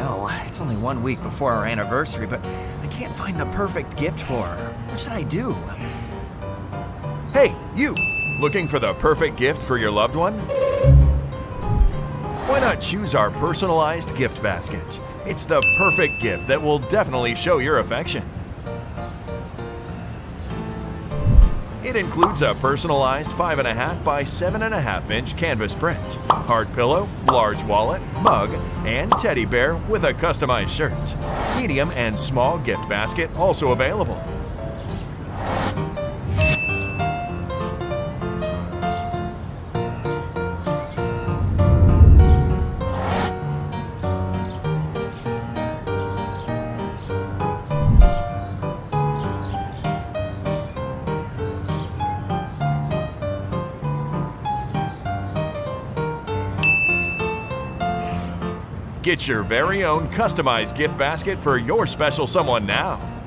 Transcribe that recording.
know. It's only 1 week before our anniversary, but I can't find the perfect gift for her. What should I do? Hey, you! Looking for the perfect gift for your loved one? Why not choose our personalized gift basket? It's the perfect gift that will definitely show your affection. It includes a personalized 5.5 by 7.5 inch canvas print, hard pillow, large wallet, mug, and teddy bear with a customized shirt. Medium and small gift basket also available. Get your very own customized gift basket for your special someone now.